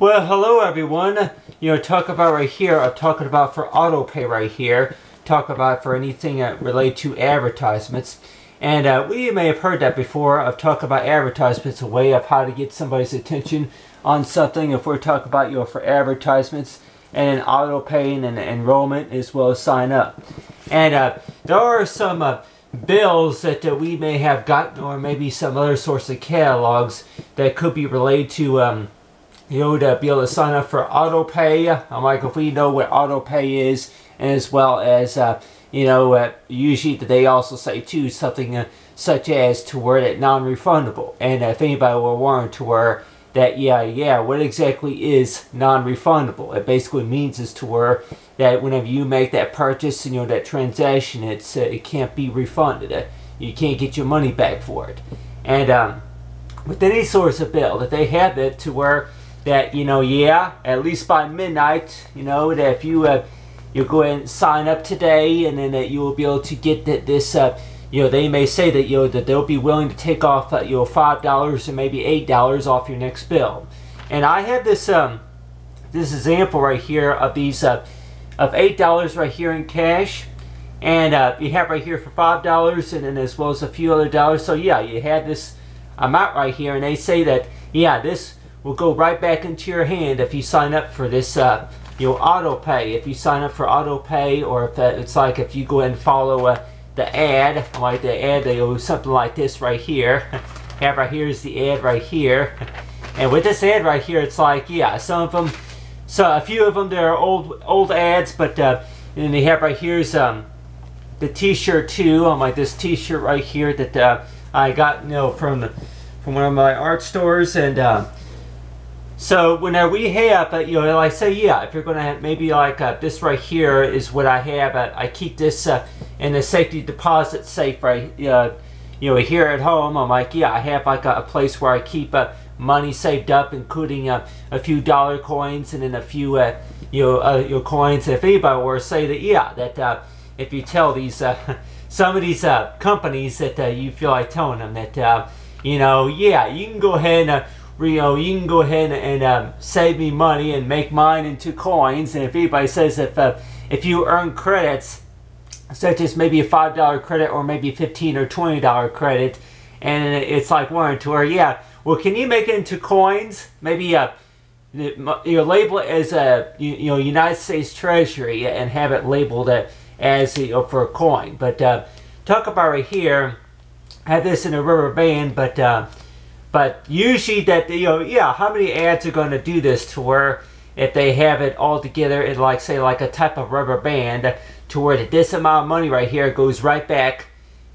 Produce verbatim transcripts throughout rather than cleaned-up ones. Well, hello everyone. You know, talk about right here, I'm talking about for AutoPay right here. Talk about for anything that relate to advertisements. And uh, we may have heard that before. I've talked about advertisements, a way of how to get somebody's attention on something. If we're talking about, you know, for advertisements and auto paying and enrollment as well as sign up. And uh, there are some uh, bills that uh, we may have gotten, or maybe some other source of catalogs that could be related to, um, you know, to be able to sign up for auto pay. I'm like, if we know what auto pay is, and as well as, uh, you know, uh, usually they also say too something uh, such as to where that non-refundable. And uh, if anybody will warrant to where that, yeah, yeah, what exactly is non-refundable? It basically means is to where that whenever you make that purchase, you know, that transaction, it's uh, it can't be refunded. Uh, you can't get your money back for it. And um, with any source of bill that they have that to where that, you know, yeah, at least by midnight, you know, that if you uh, you'll go ahead and sign up today, and then uh, you will be able to get that this, uh, you know, they may say that, you know, that they'll be willing to take off, uh, you know, five dollars or maybe eight dollars off your next bill. And I have this, um, this example right here of these, uh, of eight dollars right here in cash. And uh, you have right here for five dollars, and then as well as a few other dollars. So yeah, you have this amount right here, and they say that, yeah, this will go right back into your hand if you sign up for this, uh, you know, auto pay. If you sign up for auto pay, or if that, it's like if you go ahead and follow uh, the ad, like the ad, they do something like this right here. Have right here is the ad right here, and with this ad right here, it's like, yeah, some of them, so a few of them, they're old old ads, but uh, and then they have right here is um the T-shirt too. I'm like this T-shirt right here that uh, I got, you know, from the, from one of my art stores. And Um, so whenever we have, uh, you know, like say, yeah, if you're going to have maybe like uh, this right here is what I have. Uh, I keep this uh, in the safety deposit safe right, uh, you know, here at home. I'm like, yeah, I have like a, a place where I keep uh, money saved up, including uh, a few dollar coins and then a few, uh, you know, uh, your coins. If anybody were to say that, yeah, that uh, if you tell these, uh, some of these uh, companies that uh, you feel like telling them that, uh, you know, yeah, you can go ahead and, uh, you know, you can go ahead and um, save me money and make mine into coins. And if anybody says if uh, if you earn credits, such as maybe a five dollar credit or maybe fifteen or twenty dollar credit, and it's like one to her, yeah, well, can you make it into coins? Maybe uh, you know, label it as a, you, you know, United States Treasury and have it labeled uh, as, you know, for a coin. But uh, talk about right here, I have this in a rubber band, but. Uh, But usually that, you know, yeah, how many ads are going to do this to where if they have it all together in like, say, like a type of rubber band to where this amount of money right here goes right back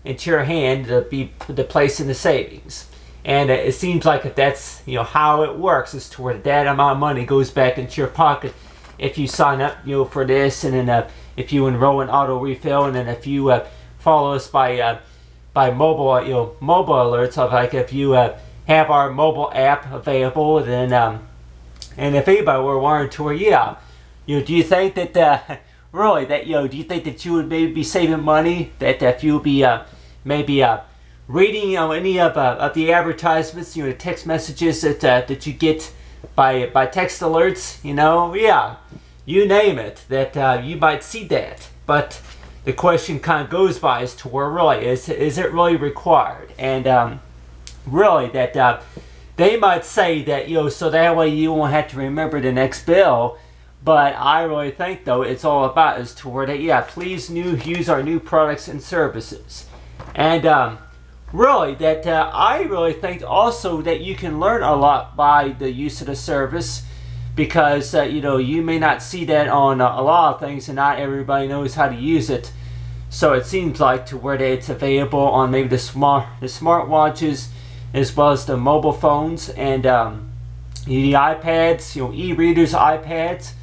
into your hand to be the place in the savings. And it seems like if that's, you know, how it works is to where that amount of money goes back into your pocket if you sign up, you know, for this, and then uh, if you enroll in auto refill, and then if you uh, follow us by uh, by mobile, you know, mobile alerts of like if you uh, have our mobile app available, and then, um, and if anybody were wanting to, yeah, you know, do you think that, uh, really, that, you know, do you think that you would maybe be saving money, that if you would be, uh, maybe, uh, reading, you know, any of, uh, of the advertisements, you know, the text messages that, uh, that you get by, by text alerts, you know, yeah, you name it, that, uh, you might see that, but the question kind of goes by as to where really, is, is it really required? And, um, really that uh, they might say that, you know, so that way you won't have to remember the next bill. But I really think though it's all about is to where that, yeah, please new use our new products and services. And um, really that uh, I really think also that you can learn a lot by the use of the service, because uh, you know, you may not see that on uh, a lot of things, and not everybody knows how to use it. So it seems like to where that it's available on maybe the smart the smartwatches, as well as the mobile phones and um, the iPads, you know, e-readers, iPads.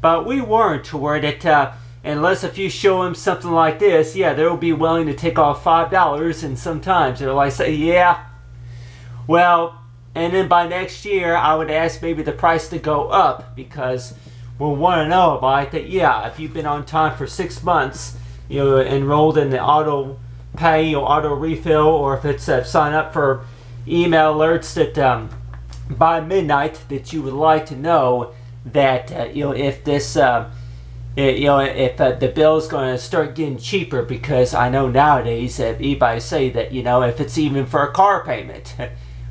But we weren't to where that uh, unless if you show them something like this, yeah, they'll be willing to take off five dollars, and sometimes they'll like say, yeah, well, and then by next year, I would ask maybe the price to go up, because we'll want to know about that, yeah, if you've been on time for six months, you know, enrolled in the auto pay or auto refill, or if it's uh, sign up for email alerts that um, by midnight that you would like to know that uh, you know if this uh, it, you know if uh, the bill is going to start getting cheaper, because I know nowadays that eBay say that you know if it's even for a car payment,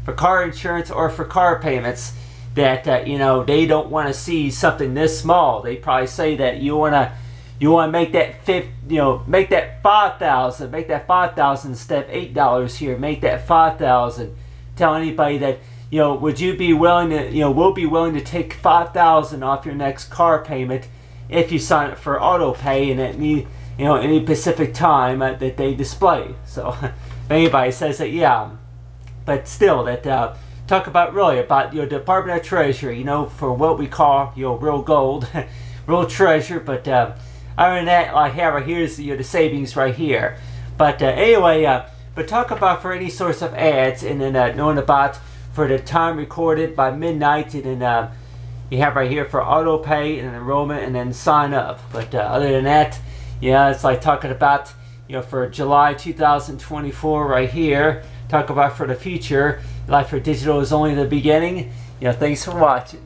for car insurance or for car payments, that uh, you know they don't want to see something this small. They probably say that you wanna you wanna make that fifth you know make that five thousand, make that five thousand instead of eight dollars here, make that five thousand. Tell anybody that. You know, would you be willing to, you know, we'll be willing to take five thousand dollars off your next car payment if you sign up for AutoPay and at any, you know, any specific time uh, that they display. So, if anybody says that, yeah. But still, that, uh, talk about really about your Department of Treasury, you know, for what we call your real gold, real treasure. But, uh, other than that, like, here, right here is you know, the savings right here. But, uh, anyway, uh, but talk about for any source of ads and then uh, knowing about for the time recorded by midnight, and then uh, you have right here for auto pay and enrollment and then sign up. But uh, other than that, yeah, it's like talking about, you know, for July two thousand twenty-four right here. Talk about for the future. Life for digital is only the beginning. You know, thanks for watching.